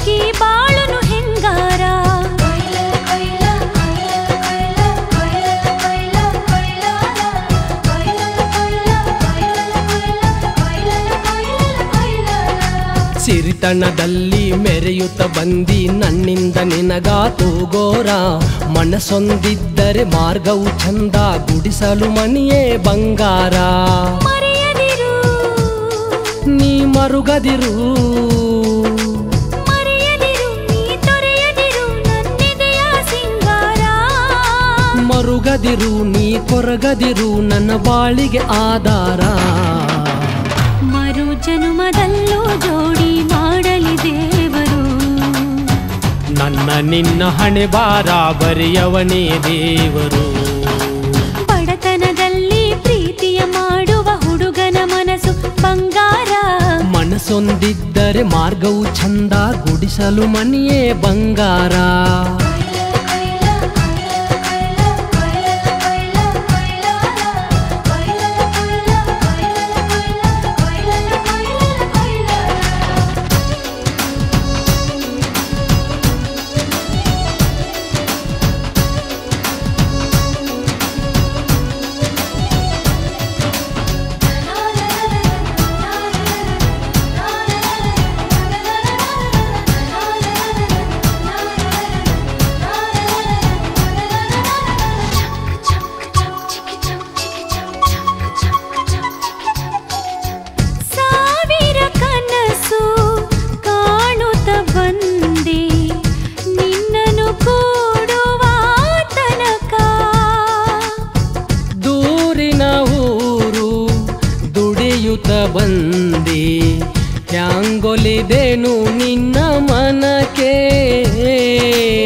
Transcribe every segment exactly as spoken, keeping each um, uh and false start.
ಮುಗಿ ಬಾಳನು ಹೆಂಗಾರ ಸಿರಿತನದಲ್ಲಿ ಮೆರೆಯುತ್ತ ಬಂದಿ ನನ್ನಿಂದ ನಿನಗಾತು ಗೋರ ಮನಸೊಂದಿದ್ದರೆ ಮಾರ್ಗವು ಚಂದ ಗುಡಿಸಲು ಮಣಿಯೇ ಬಂಗಾರ ಮರೆಯದಿರು ನೀ ಮರುಗದಿರು ಮರೆಯದಿರು ನೀ ತೊರೆಯದಿರು ನನ್ನಿದೆಯ ಸಿಂಗಾರ ಮರುಗದಿರು ನೀ ಕೊರಗದಿರು ನನ್ನ ಬಾಳಿಗೆ ಆಧಾರ ಮರು ಜನುಮದಲ್ಲೂ ಜೋಡಿ ಮಾಡಲಿ ದೇವರು ನನ್ನ ನಿನ್ನ ಹಣೆ ಬರಾಬರಿಯವನೇ ದೇವರು ಬಡತನದಲ್ಲಿ ಪ್ರೀತಿಯ ಮಾಡುವ ಹುಡುಗನ ಮನಸ್ಸು ಬಂಗಾರ ಮನಸ್ಸೊಂದಿದ್ದರೆ ಮಾರ್ಗವು ಚಂದ ಗುಡಿಸಲು ಮನೆಯೇ ಬಂಗಾರ ಬಂದಿ ಹ್ಯಾಂಗೊಲಿದೇನು ನಿನ್ನ ಮನಕ್ಕೆ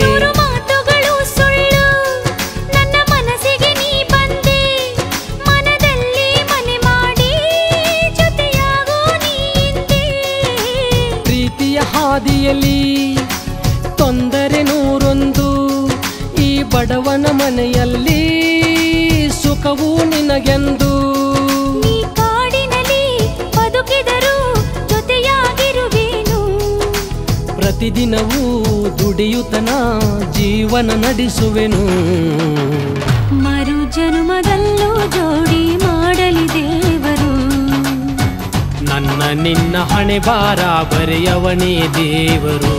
ನೂರು ಮಾತುಗಳು ಸುಳ್ಳು ನನ್ನ ಮನಸ್ಸಿಗೆ ನೀ ಬಂದೆ ಮನದಲ್ಲಿ ಮನೆ ಮಾಡಿ ಜೊತೆಯಾಗೋ ನೀಂದೆ ಪ್ರೀತಿಯ ಹಾದಿಯಲ್ಲಿ ತೊಂದರೆ ನೂರೊಂದು ಈ ಬಡವನ ಮನೆಯಲ್ಲಿ ಸುಖವೂ ನಿನಗೆಂದು ದಿನವೂ ದುಡಿಯುತನ ಜೀವನ ನಡೆಸುವೆನು ಮರು ಜನ್ಮದಲ್ಲೂ ಜೋಡಿ ಮಾಡಲಿ ದೇವರು ನನ್ನ ನಿನ್ನ ಹಣೆ ಬರಾಬರಿಯವನೇ ದೇವರು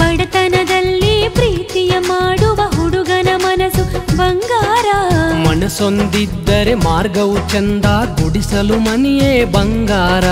ಬಡತನದಲ್ಲಿ ಪ್ರೀತಿಯ ಮಾಡುವ ಹುಡುಗನ ಮನಸ್ಸು ಬಂಗಾರ ಮನಸ್ಸೊಂದಿದ್ದರೆ ಮಾರ್ಗವು ಚಂದ ಗುಡಿಸಲು ಮನೆಯೇ ಬಂಗಾರ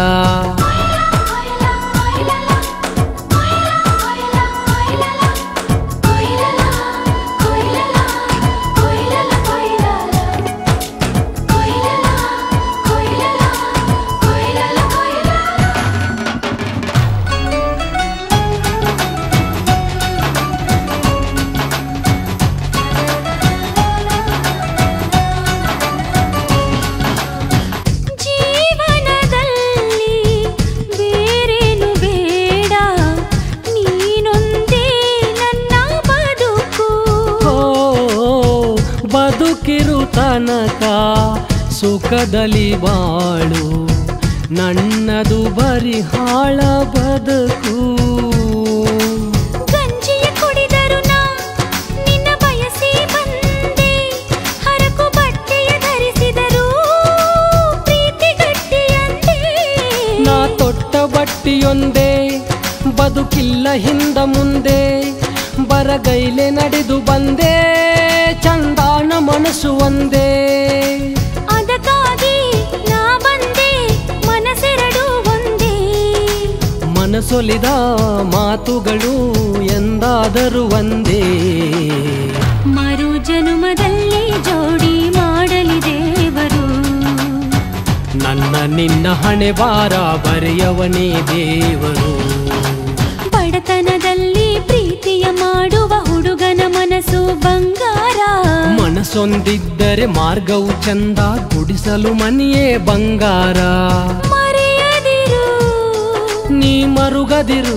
ತನಕ ಸುಖದಲ್ಲಿ ಬಾಳು ನನ್ನದು ಬರಿ ಹಾಳ ಬದುಕು ಗಂಜಿಯ ಕುಡಿದರು ನಾ ನಿನ್ನ ಬಯಸಿ ಬಂದೆ ಹರಕು ಬಟ್ಟೆಯ ಧರಿಸಿದರು ಪ್ರೀತಿ ಗಟ್ಟಿಯಂತೆ ನಾ ತೊಟ್ಟ ಬಟ್ಟಿಯೊಂದೇ ಬದುಕಿಲ್ಲ ಹಿಂದ ಮುಂದೆ ಬರಗೈಲೆ ನಡೆದು ಬಂದೆ ಚಂದಾನ ಮನಸ್ಸು ಒಂದೇ ಅದಕ್ಕಾಗಿ ನಾ ಬಂದೆ ಮನಸ್ಸೆರಡು ಒಂದೇ ಮನಸೊಲಿದ ಮಾತುಗಳು ಎಂದಾದರೂ ಒಂದೇ ಮರು ಜನುಮದಲ್ಲಿ ಜೋಡಿ ಮಾಡಲಿ ದೇವರು ನನ್ನ ನಿನ್ನ ಹಣೆ ಬರಾಬರಿಯವನೇ ದೇವರು ಬಡತನದಲ್ಲಿ ಪ್ರೀತಿಯ ಮಾಡುವ ಹುಡುಗನ ಮನಸ್ಸು ಬಂಗಾರ ಮನಸ್ಸೊಂದಿದ್ದರೆ ಮಾರ್ಗವು ಚಂದ ಗುಡಿಸಲು ಮನೆಯೇ ಬಂಗಾರ ಮರೆಯದಿರು ನೀ ಮರುಗದಿರು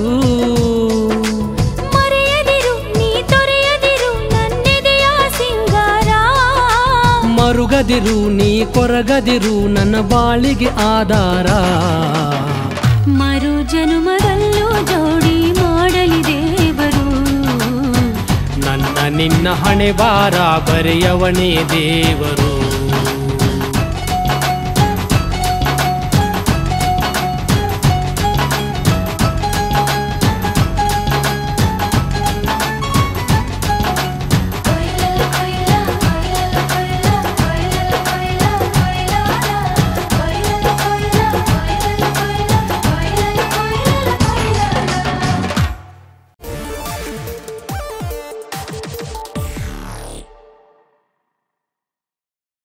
ಮರೆಯದಿರು ನೀ ತೊರೆಯದಿರು ನನ್ನಿದೆಯ ಸಿಂಗಾರ ಮರುಗದಿರು ನೀ ಕೊರಗದಿರು ನನ್ನ ಬಾಳಿಗೆ ಆಧಾರ ಮರು ಜನುಮದಲ್ಲೂ ಜೋಡಿ ಮಾಡಿ ನಿನ್ನ ಹಣೆಬಾರ ಬರೆಯವನೇ ದೇವರು.